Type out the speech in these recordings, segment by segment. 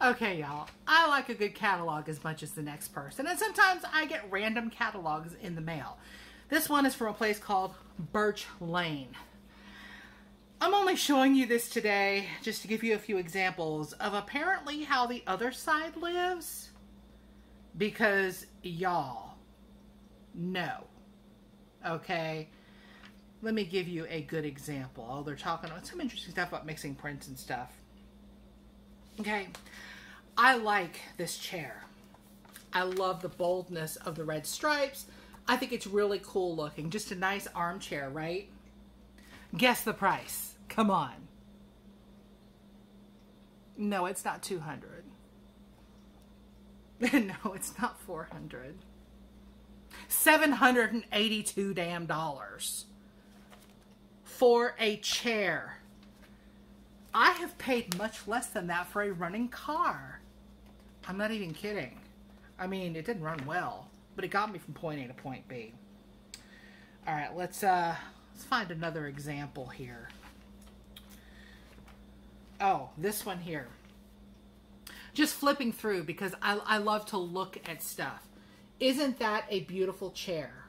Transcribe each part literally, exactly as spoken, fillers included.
Okay, y'all, I like a good catalog as much as the next person, and sometimes I get random catalogs in the mail. This one is from a place called Birch Lane. I'm only showing you this today just to give you a few examples of apparently how the other side lives, because y'all know. Okay, let me give you a good example. Oh, they're talking about some interesting stuff about mixing prints and stuff. Okay, I like this chair. I love the boldness of the red stripes. I think it's really cool looking. Just a nice armchair, right? Guess the price. Come on. No, it's not two hundred dollars. No, it's not four hundred dollars. seven hundred eighty-two damn dollars for a chair. I have paid much less than that for a running car. I'm not even kidding. I mean, it didn't run well, but it got me from point A to point B. All right, let's uh, let's find another example here. Oh, this one here. Just flipping through because I, I love to look at stuff. Isn't that a beautiful chair?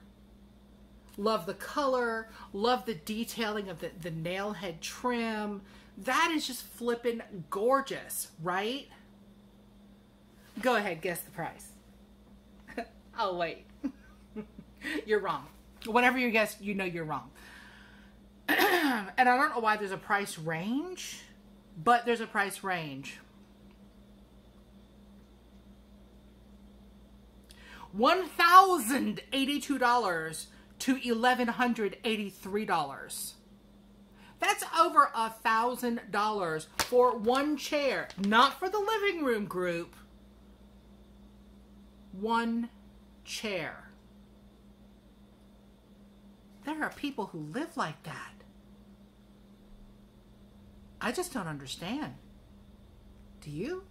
Love the color, love the detailing of the, the nail head trim. That is just flippin' gorgeous, right? Go ahead, guess the price. I'll wait. You're wrong. Whatever you guess, you know you're wrong. And I don't know why there's a price range, but there's a price range. one thousand eighty-two dollars to one thousand one hundred eighty-three dollars. That's over a thousand dollars for one chair, not for the living room group. One chair. There are people who live like that. I just don't understand. Do you?